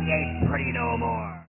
He ain't pretty no more.